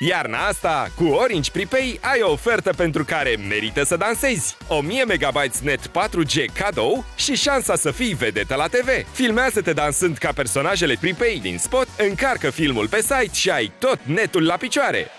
Iarna asta, cu Orange PrePay, ai o ofertă pentru care merită să dansezi. 1000 MB net 4G cadou și șansa să fii vedetă la TV. Filmează-te dansând ca personajele PrePay din spot, încarcă filmul pe site și ai tot netul la picioare.